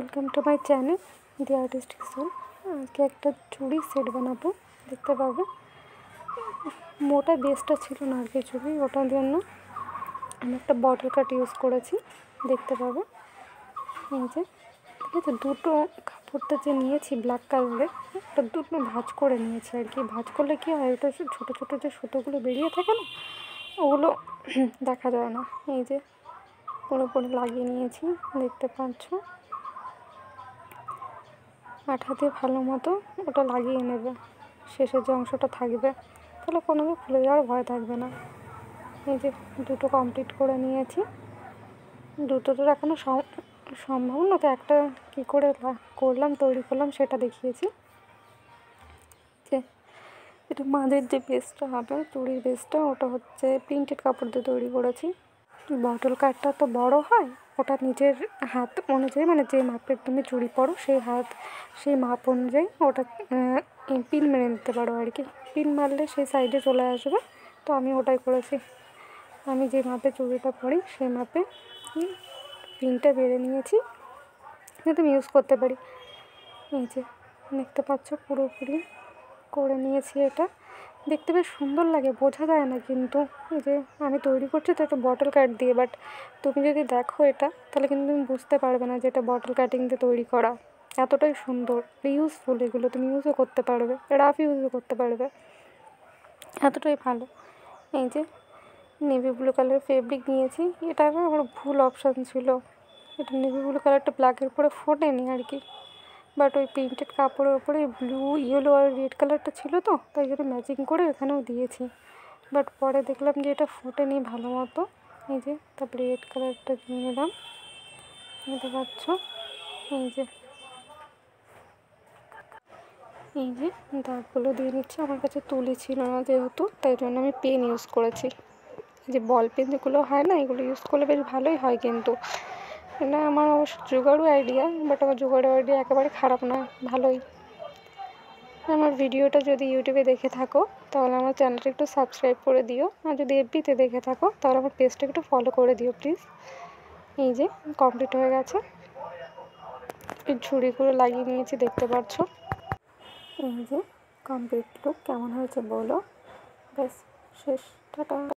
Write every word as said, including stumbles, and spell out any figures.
Welcome to my channel the Artistic Soul. आज के एक चूड़ी सेट बनाबो देखते पाबो। मोटा बेसटा छिलो नारकेल चूड़ी ओटार जोन्नो आमि एकटा बटल काट यूज करेछि देखते पाबो। एइ जे ठीक है दुटो कापड़टा जे नियेछि ब्लैक कालारे ओटा दुटो भाज करे नियेछि आर कि। भाज करले कि हय ओटा छोटो छोटो जे सुतोगुलो बेरिये थाके ना ओगुलो देखा जाय ना। एइ जे पुरोपुर लागिए नियेछि देखते पाच्छो। आठा दिए भालो मतो ओटा लागिए नेबे शेषे जे अंशटा थाकबे ताहले कोनो खुले जाओयार भय थाकबे ना। एइ जे दुटो कमप्लीट करे नियेछि। दुटो तो एखोनो सम्भव ना तो एकटा कि करे करलाम तैरि करलाम सेटा देखिएछि। जे एटा मादेर जे बेसटा होबे चूड़िर बेसटा ओटा होच्छे प्रिंटेड कापड़ दिए तैरि करेछि। बटल काटटा तो बड़ो है ओटा निजेर हाथ अनुयायी माने जे मापेर तुमि चूड़ी परो सेई हाथ सेई माप अनुयायी ओटा पिन मेरे निते पारो आर कि। पिन मारले सेई साइडे चले आसबे। तो आमि ओटाई करेछि। आमि जे मापे चूड़ीटा परि सेई मापे पिनटा बेरे नियेछि जाते आमि यूज करते पारि। एइ जे देखते पाच्छो पुरोपुरि करे नियेछि। एटा देखते बेश सुंदर लागे बोझा जाए ना किन्तु आमी तैरि करछि तो बटल काट दिए। बाट तुमि जोदि देखो एटा ताहले किन्तु तुमि बुझते पारबे ना जेटा बटल काटिंग दिए तैरि करा एतटाई सुंदर यूजफुल। एगुलो तुमि यूजও करते पारবে राफ यूजও करते पारবে एतटाई भालो। এই যে नेवी ब्लू कलर फैब्रिक নিয়েছি। এটা আমার ভুল অপশন ছিল। এটা নেভি ব্লু কালারটা ব্ল্যাকের উপরে ফোটেনি আর কি। बाट वो प्रिंटेड कपड़े ऊपर ब्लू येलो और रेड कलर छो तो तक मैचिंग कर दिए बाट पर देखल जो ये फुटे नहीं भलो मत। ये तब रेड कलर निलाम्छे दागो दिए निचे हमारे तुले छा जेहेतु तई पेन यूज कर बल पेन जगो है ना एगो यूज कर ले बस भलोई है क्योंकि ना हमारे अवश्य जुगाड़ू आइडिया बाट हमारे जुगाड़ू आइडिया एके बारे खराब ना भलोई। हमारे भिडियोटा जदि यूट्यूबे देखे थको तो हमारे चैनलटा एकटू सबसक्राइब कर दिओ और जदि एफबीते देखे थको तो हमारे पेजटा एकटू फलो कर दिओ प्लिज। ये कमप्लीट हो गेछे झुड़ीगुलो लागिए नियेछि देखते पाच्छो। कमप्लीट लुक केमन हयेछे बोलो बस शेषटा।